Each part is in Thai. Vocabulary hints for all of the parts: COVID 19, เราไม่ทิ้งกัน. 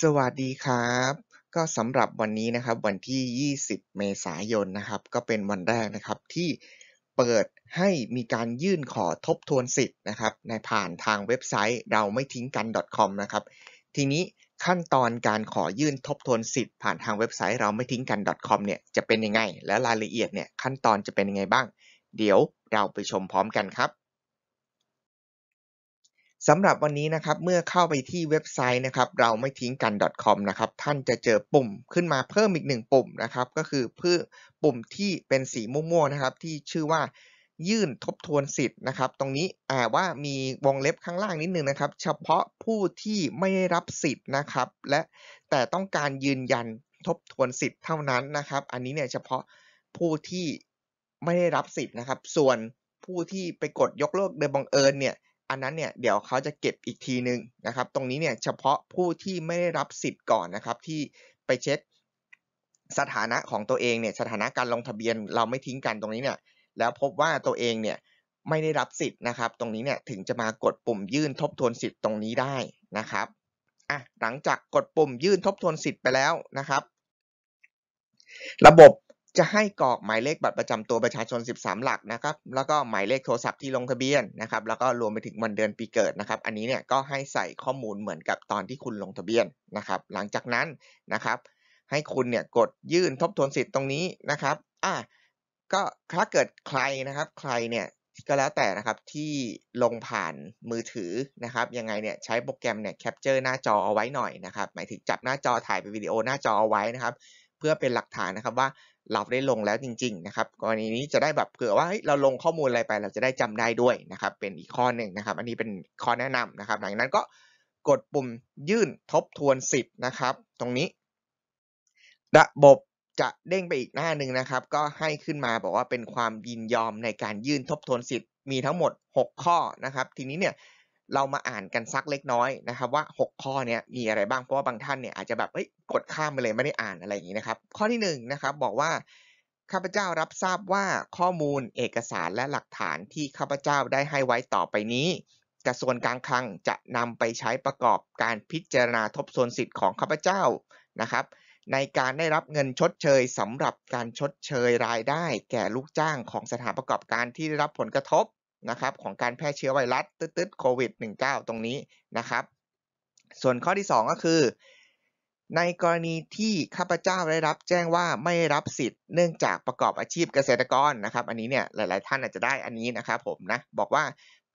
สวัสดีครับ ก็สำหรับวันนี้นะครับ วันที่ 20 เมษายนนะครับ ก็เป็นวันแรกนะครับที่เปิดให้มีการยื่นขอทบทวนสิทธิ์นะครับในผ่านทางเว็บไซต์เราไม่ทิ้งกัน .com นะครับทีนี้ขั้นตอนการขอยื่นทบทวนสิทธิ์ผ่านทางเว็บไซต์เราไม่ทิ้งกัน .com เนี่ยจะเป็นยังไงและรายละเอียดเนี่ยขั้นตอนจะเป็นยังไงบ้างเดี๋ยวเราไปชมพร้อมกันครับสำหรับวันนี้นะครับเมื่อเข้าไปที่เว็บไซต์นะครับเราไม่ทิ้งกัน .com นะครับท่านจะเจอปุ่มขึ้นมาเพิ่มอีกหนึ่งปุ่มนะครับก็คือเพื่อปุ่มที่เป็นสีม่วงๆนะครับที่ชื่อว่ายื่นทบทวนสิทธิ์นะครับตรงนี้ว่ามีวงเล็บข้างล่างนิดนึงนะครับเฉพาะผู้ที่ไม่ได้รับสิทธิ์นะครับและแต่ต้องการยืนยันทบทวนสิทธิ์เท่านั้นนะครับอันนี้เนี่ยเฉพาะผู้ที่ไม่ได้รับสิทธิ์นะครับส่วนผู้ที่ไปกดยกเลิกโดยบังเอิญเนี่ยอันนั้นเนี่ยเดี๋ยวเขาจะเก็บอีกทีนึงนะครับตรงนี้เนี่ยเฉพาะผู้ที่ไม่ได้รับสิทธิ์ก่อนนะครับที่ไปเช็คสถานะของตัวเองเนี่ยสถานะการลงทะเบียนเราไม่ทิ้งกันตรงนี้เนี่ยแล้วพบว่าตัวเองเนี่ยไม่ได้รับสิทธิ์นะครับตรงนี้เนี่ยถึงจะมากดปุ่มยื่นทบทวนสิทธิ์ตรงนี้ได้นะครับหลังจากกดปุ่มยื่นทบทวนสิทธิ์ไปแล้วนะครับระบบจะให้กรอกหมายเลขบัตรประจำตัวประชาชน13หลักนะครับแล้วก็หมายเลขโทรศัพท์ที่ลงทะเบียนนะครับแล้วก็รวมไปถึงวันเดือนปีเกิดนะครับอันนี้เนี่ยก็ให้ใส่ข้อมูลเหมือนกับตอนที่คุณลงทะเบียนนะครับหลังจากนั้นนะครับให้คุณเนี่ยกดยื่นทบทวนสิทธิ์ตรงนี้นะครับก็ถ้าเกิดใครนะครับใครเนี่ยก็แล้วแต่นะครับที่ลงผ่านมือถือนะครับยังไงเนี่ยใช้โปรแกรมเนี่ยแคปเจอร์หน้าจอเอาไว้หน่อยนะครับหมายถึงจับหน้าจอถ่ายเป็นวิดีโอหน้าจอเอาไว้นะครับเพื่อเป็นหลักฐานนะครับว่าเราได้ลงแล้วจริงๆนะครับกรณีนี้จะได้แบบเผื่อว่าเราลงข้อมูลอะไรไปเราจะได้จำได้ด้วยนะครับเป็นอีกข้อหนึ่งนะครับอันนี้เป็นข้อแนะนำนะครับหลังจากนั้นก็กดปุ่มยื่นทบทวนสิทธิ์นะครับตรงนี้ระบบจะเด้งไปอีกหน้าหนึ่งนะครับก็ให้ขึ้นมาบอกว่าเป็นความยินยอมในการยื่นทบทวนสิทธิ์มีทั้งหมด6ข้อนะครับทีนี้เนี่ยเรามาอ่านกันสักเล็กน้อยนะครับว่า6ข้อเนี่ยมีอะไรบ้างเพราะว่าบางท่านเนี่ยอาจจะแบบกดข้ามไปเลยไม่ได้อ่านอะไรอย่างนี้นะครับข้อที่1นะครับบอกว่าข้าพเจ้ารับทราบว่าข้อมูลเอกสารและหลักฐานที่ข้าพเจ้าได้ให้ไว้ต่อไปนี้กระทรวงการคลังจะนำไปใช้ประกอบการพิจารณาทบทวนสิทธิ์ของข้าพเจ้านะครับในการได้รับเงินชดเชยสำหรับการชดเชยรายได้แก่ลูกจ้างของสถานประกอบการที่ได้รับผลกระทบนะครับของการแพร่เชื้อไวรัสตืดๆโควิด -19 ตรงนี้นะครับส่วนข้อที่2ก็คือในกรณีที่ข้าพเจ้าได้รับแจ้งว่าไม่รับสิทธิ์เนื่องจากประกอบอาชีพเกษตรกรนะครับอันนี้เนี่ยหลายๆท่านอาจจะได้อันนี้นะครับผมนะบอกว่า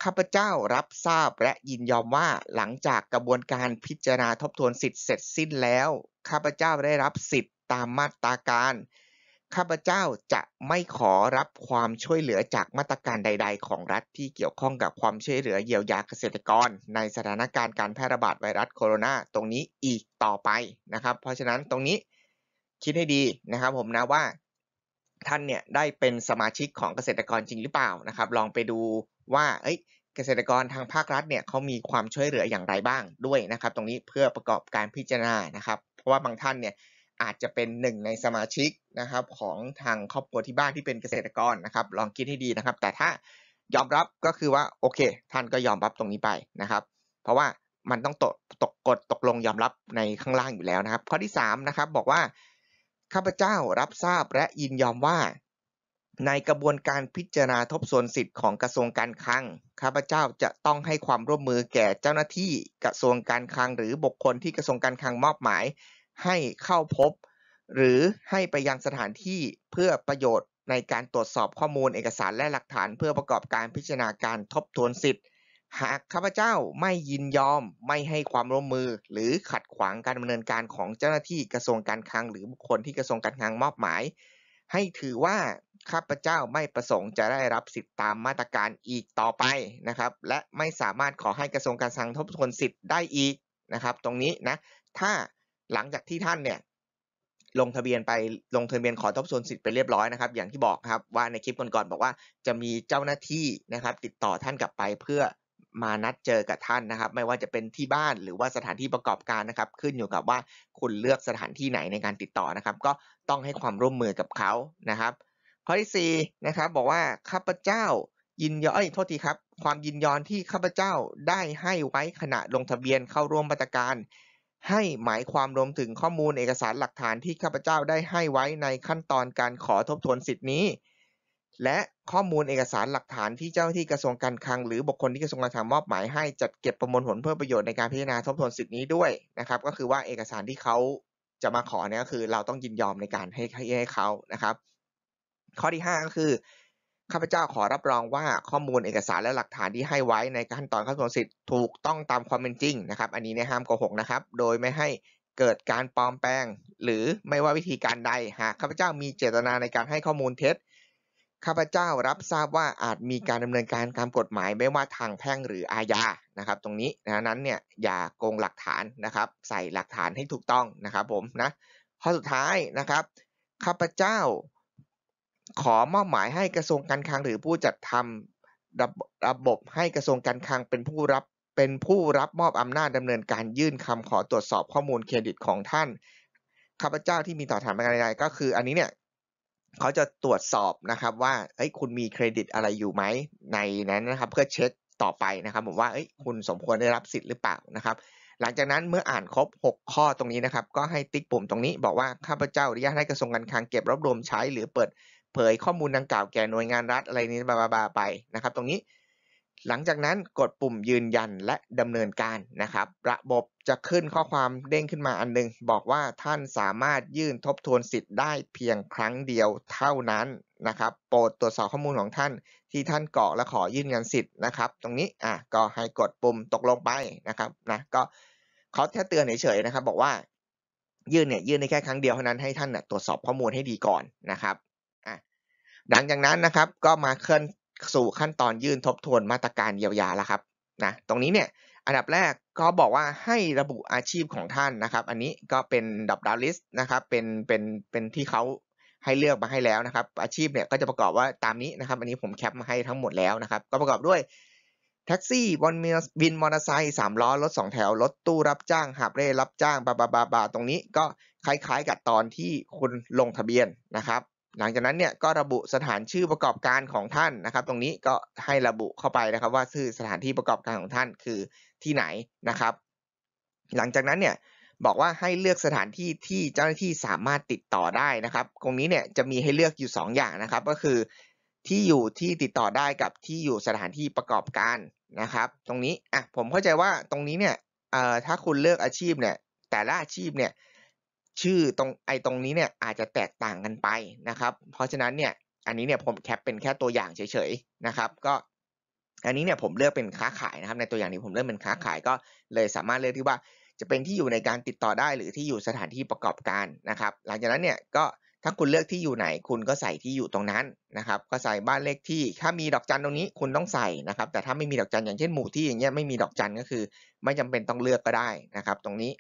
ข้าพเจ้ารับทราบและยินยอมว่าหลังจากกระบวนการพิจารณาทบทวนสิทธิ์เสร็จสิ้นแล้วข้าพเจ้าได้รับสิทธิ์ตามมาตราการข้าพเจ้าจะไม่ขอรับความช่วยเหลือจากมาตรการใดๆของรัฐที่เกี่ยวข้องกับความช่วยเหลือเยียวยาเกษตรกรในสถานการณ์การแพร่ระบาดไวรัสโคโรนาตรงนี้อีกต่อไปนะครับเพราะฉะนั้นตรงนี้คิดให้ดีนะครับผมนะว่าท่านเนี่ยได้เป็นสมาชิกของเกษตรกรจริงหรือเปล่านะครับลองไปดูว่าเกษตรกรทางภาครัฐเนี่ยเขามีความช่วยเหลืออย่างไรบ้างด้วยนะครับตรงนี้เพื่อประกอบการพิจารณานะครับเพราะว่าบางท่านเนี่ยอาจจะเป็นหนึ่งในสมาชิกนะครับของทางครอบครัวที่บ้านที่เป็นเกษตรกรนะครับลองคิดให้ดีนะครับแต่ถ้ายอมรับก็คือว่าโอเคท่านก็ยอมรับตรงนี้ไปนะครับเพราะว่ามันต้องตกลงยอมรับในข้างล่างอยู่แล้วนะครับข้อที่3นะครับบอกว่าข้าพเจ้ารับทราบและยินยอมว่าในกระบวนการพิจารณาทบทวนสิทธิ์ของกระทรวงการคลังข้าพเจ้าจะต้องให้ความร่วมมือแก่เจ้าหน้าที่กระทรวงการคลังหรือบุคคลที่กระทรวงการคลังมอบหมายให้เข้าพบหรือให้ไปยังสถานที่เพื่อประโยชน์ในการตรวจสอบข้อมูลเอกสารและหลักฐานเพื่อประกอบการพิจารณาการทบทวนสิทธิ์หากข้าพเจ้าไม่ยินยอมไม่ให้ความร่วมมือหรือขัดขวางการดำเนินการของเจ้าหน้าที่กระทรวงการคลังหรือบุคคลที่กระทรวงการคลังมอบหมายให้ถือว่าข้าพเจ้าไม่ประสงค์จะได้รับสิทธิ์ตามมาตรการอีกต่อไปนะครับและไม่สามารถขอให้กระทรวงการคลังทบทวนสิทธิ์ได้อีกนะครับตรงนี้นะถ้าหลังจากที่ท่านเนี่ยลงทะเบียนขอทบทวนสิทธิ์ไปเรียบร้อยนะครับอย่างที่บอกครับว่าในคลิปก่อนๆบอกว่าจะมีเจ้าหน้าที่นะครับติดต่อท่านกลับไปเพื่อมานัดเจอกับท่านนะครับไม่ว่าจะเป็นที่บ้านหรือว่าสถานที่ประกอบการนะครับขึ้นอยู่กับว่าคุณเลือกสถานที่ไหนในการติดต่อนะครับก็ต้องให้ความร่วมมือกับเขานะครับข้อที่4นะครับบอกว่าข้าพเจ้ายินยอมความยินยอมที่ข้าพเจ้าได้ให้ไว้ขณะลงทะเบียนเข้าร่วมมาตรการ ให้หมายความรวมถึงข้อมูลเอกสารหลักฐานที่ข้าพเจ้าได้ให้ไว้ในขั้นตอนการขอทบทวนสิทธินี้และข้อมูลเอกสารหลักฐานที่เจ้าหน้าที่กระทรวงการคลังหรือบุคคลที่กระทรวงการคลังมอบหมายให้จัดเก็บประมวลผลเพื่อประโยชน์ในการพิจารณาทบทวนสิทธินี้ด้วยนะครับก็คือว่าเอกสารที่เขาจะมาขอเนี่ยก็คือเราต้องยินยอมในการให้เขานะครับข้อที่5ก็คือข้าพเจ้าขอรับรองว่าข้อมูลเอกสารและหลักฐานที่ให้ไว้ในขั้นตอนขั้นตอนสิทธิ์ถูกต้องตามความเป็นจริงนะครับอันนี้เนี่ยห้ามโกหกนะครับโดยไม่ให้เกิดการปลอมแปลงหรือไม่ว่าวิธีการใดหากข้าพเจ้ามีเจตนาในการให้ข้อมูลเท็จข้าพเจ้ารับทราบว่าอาจมีการดำเนินการตามกฎหมายไม่ว่าทางแพ่งหรืออาญานะครับตรงนี้นั้นเนี่ยอย่าโกงหลักฐานนะครับใส่หลักฐานให้ถูกต้องนะครับผมนะข้อสุดท้ายนะครับข้าพเจ้าขอมอบหมายให้กระทรวงการคลังหรือผู้จัดทำระบบให้กระทรวงการคลังเป็นผู้รับมอบอำนาจดำเนินการยื่นคำขอตรวจสอบข้อมูลเครดิตของท่านข้าพเจ้าที่มีต่อฐานประกันรายได้ก็คืออันนี้เนี่ยเขาจะตรวจสอบนะครับว่าคุณมีเครดิตอะไรอยู่ไหมในนั้นนะครับเพื่อเช็คต่อไปนะครับผมว่าคุณสมควรได้รับสิทธิ์หรือเปล่านะครับหลังจากนั้นเมื่ออ่านครบ6ข้อตรงนี้นะครับก็ให้ติ๊กปุ่มตรงนี้บอกว่าข้าพเจ้าอนุญาตให้กระทรวงการคลังเก็บรวบรวมใช้หรือเปิดเผยข้อมูลดังกล่าวแก่หน่วยงานรัฐอะไรนี้บาไปนะครับตรงนี้หลังจากนั้นกดปุ่มยืนยันและดำเนินการนะครับระบบจะขึ้นข้อความเด้งขึ้นมาอันนึงบอกว่าท่านสามารถยื่นทบทวนสิทธิ์ได้เพียงครั้งเดียวเท่านั้นนะครับโปรดตรวจสอบข้อมูลของท่านที่ท่านกรอกและขอยื่นยันสิทธิ์นะครับตรงนี้ก็ให้กดปุ่มตกลงไปนะครับนะก็เขาแค่เตือนเฉยๆนะครับบอกว่ายื่นได้แค่ครั้งเดียวเท่านั้นให้ท่านตรวจสอบข้อมูลให้ดีก่อนนะครับหลังจากนั้นนะครับก็มาเคลื่อนสู่ขั้นตอนยื่นทบทวนมาตรการเยียวยาแล้วครับนะตรงนี้เนี่ยอันดับแรกเขาบอกว่าให้ระบุอาชีพของท่านนะครับอันนี้ก็เป็นดับดาวลิสต์นะครับเป็นที่เขาให้เลือกมาให้แล้วนะครับอาชีพเนี่ยก็จะประกอบว่าตามนี้นะครับอันนี้ผมแคปมาให้ทั้งหมดแล้วนะครับก็ประกอบด้วยแท็กซี่วินมอเตอร์ไซค์3ล้อรถ2แถวรถตู้รับจ้างหาบเร่รับจ้างบาตรงนี้ก็คล้ายๆกับตอนที่คุณลงทะเบียนนะครับหลังจากนั้นเนี่ยก็ระบุสถานชื่อประกอบการของท่านนะครับตรงนี้ก็ให้ระบุเข้าไปนะครับว่าชื่อสถานที่ประกอบการของท่านคือที่ไหนนะครับหลังจากนั้นเนี่ยบอกว่าให้เลือกสถานที่ที่เจ้าหน้าที่สามารถติดต่อได้นะครับตรงนี้เนี่ยจะมีให้เลือกอยู่2อย่างนะครับก็คือที่อยู่ที่ติดต่อได้กับที่อยู่สถานที่ประกอบการนะครับตรงนี้ผมเข้าใจว่าตรงนี้เนี่ยถ้าคุณเลือกอาชีพเนี่ยแต่ละอาชีพเนี่ยชื่อตรงนี้เนี่ยอาจจะแตกต่างกันไปนะครับเพราะฉะนั้นเนี่ยอันนี้เนี่ยผมแคปเป็นแค่ตัวอย่างเฉยๆนะครับก็อันนี้เนี่ยผมเลือกเป็นค้าขายนะครับในตัวอย่างนี้ผมเลือกเป็นค้าขายก็เลยสามารถเลือกที่ว่าจะเป็นที่อยู่ในการติดต่อได้หรือที่อยู่สถานที่ประกอบการนะครับหลังจากนั้นเนี่ยก็ถ้าคุณเลือกที่อยู่ไหนคุณก็ใส่ที่อยู่ตรงนั้นนะครับก็ใส่บ้านเลขที่ถ้ามีดอกจันตรงนี้คุณต้องใส่นะครับแต่ถ้าไม่มีดอกจันอย่างเช่นหมู่ที่อย่างเงี้ยไม่มีดอกจันก็คือไม่จำเป็นต้องเลือกก็ได้นะครับตรงนี้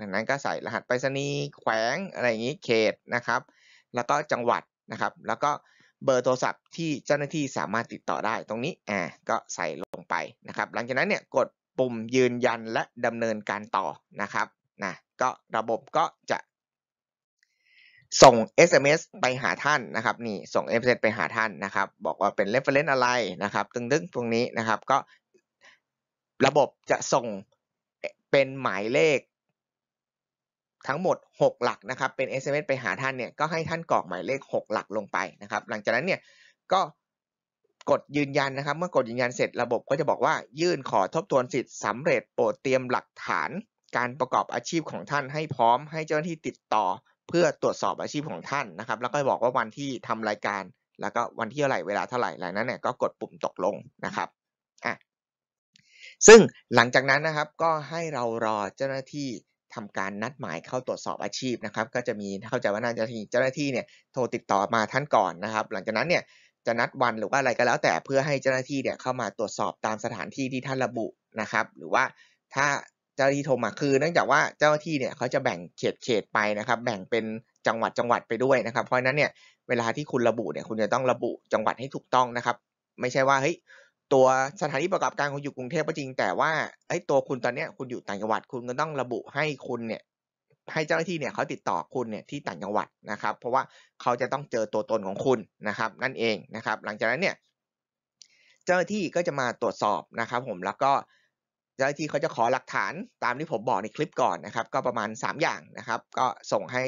ดังนั้นก็ใส่รหัสไปรษณีย์แขวงอะไรอย่างงี้เขตนะครับแล้วก็จังหวัดนะครับแล้วก็เบอร์โทรศัพท์ที่เจ้าหน้าที่สามารถติดต่อได้ตรงนี้ก็ใส่ลงไปนะครับหลังจากนั้นเนี่ยกดปุ่มยืนยันและดำเนินการต่อนะครับก็ระบบก็จะส่ง SMS ไปหาท่านนะครับนี่ส่ง SMS ไปหาท่านนะครับบอกว่าเป็น reference อะไรนะครับตึงตรงนี้นะครับก็ระบบจะส่งเป็นหมายเลขทั้งหมด6หลักนะครับเป็น SMS ไปหาท่านเนี่ยก็ให้ท่านกรอกหมายเลข6หลักลงไปนะครับหลังจากนั้นเนี่ยก็กดยืนยันนะครับเมื่อกดยืนยันเสร็จระบบก็จะบอกว่ายื่นขอทบทวนสิทธิ์สำเร็จโปรดเตรียมหลักฐานการประกอบอาชีพของท่านให้พร้อมให้เจ้าหน้าที่ติดต่อเพื่อตรวจสอบอาชีพของท่านนะครับแล้วก็บอกว่าวันที่ทำรายการแล้วก็วันที่เท่าไหร่เวลาเท่าไหร่หลังนั้นเนี่ยก็กดปุ่มตกลงนะครับซึ่งหลังจากนั้นนะครับก็ให้เรารอเจ้าหน้าที่ทำการนัดหมายเข้าตรวจสอบอาชีพนะครับก็จะมีเข้าใจว่าน่าจะเจ้าหน้าที่เนี่ยโทรติดต่อมาท่านก่อนนะครับหลังจากนั้นเนี่ยจะนัดวันหรือว่าอะไรก็แล้วแต่เพื่อให้เจ้าหน้าที่เนี่ยเข้ามาตรวจสอบตามสถานที่ที่ท่านระบุนะครับหรือว่าถ้าเจ้าหน้าที่โทรมาคือเนื่องจากว่าเจ้าหน้าที่เนี่ยเขาจะแบ่งเขตไปนะครับแบ่งเป็นจังหวัดไปด้วยนะครับเพราะฉะนั้นเนี่ยเวลาที่คุณระบุเนี่ยคุณจะต้องระบุจังหวัดให้ถูกต้องนะครับไม่ใช่ว่าตัวสถานที่ประกอบการคุณอยู่กรุงเทพก็จริงแต่ว่าตัวคุณตอนเนี้ยคุณอยู่ต่างจังหวัดคุณก็ต้องระบุให้คุณเนี่ยให้เจ้าหน้าที่เนี่ยเขาติดต่อคุณเนี่ยที่ต่างจังหวัดนะครับเพราะว่าเขาจะต้องเจอตัวตนของคุณนะครับนั่นเองนะครับหลังจากนั้นเนี่ยเจ้าหน้าที่ก็จะมาตรวจสอบนะครับผมแล้วก็ เจ้าหน้าที่เขาจะขอหลักฐานตามที่ผมบอกในคลิปก่อนนะครับก็ประมาณ3อย่างนะครับก็ส่งให้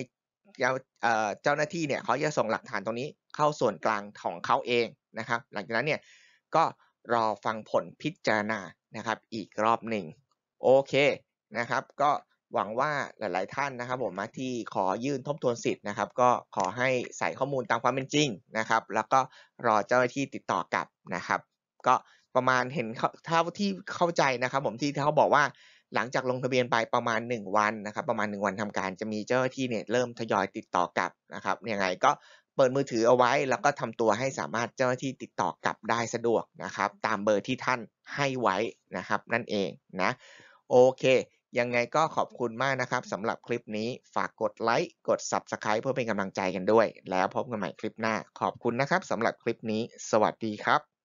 เจ้าหน้าที่เนี่ยเขาจะส่งหลักฐานตรงนี้เข้าส่วนกลางของเขาเองนะครับหลังจากนั้นเนี่ยก็รอฟังผลพิจารณานะครับอีกรอบหนึ่งโอเคนะครับก็หวังว่าหลายๆท่านนะครับผมมาที่ขอยื่นทบทวนสิทธิ์นะครับก็ขอให้ใส่ข้อมูลตามความเป็นจริงนะครับแล้วก็รอเจ้าหน้าที่ติดต่อกลับนะครับก็ประมาณเห็นเท่าที่เข้าใจนะครับผมที่เขาบอกว่าหลังจากลงทะเบียนไปประมาณ1วันนะครับประมาณ1วันทำการจะมีเจ้าหน้าที่เนี่ยเริ่มทยอยติดต่อกลับนะครับยังไงก็เปิดมือถือเอาไว้แล้วก็ทำตัวให้สามารถเจ้าหน้าที่ติดต่อกลับได้สะดวกนะครับตามเบอร์ที่ท่านให้ไว้นะครับนั่นเองนะโอเคยังไงก็ขอบคุณมากนะครับสำหรับคลิปนี้ฝากกดไลค์กด Subscribe เพื่อเป็นกำลังใจกันด้วยแล้วพบกันใหม่คลิปหน้าขอบคุณนะครับสำหรับคลิปนี้สวัสดีครับ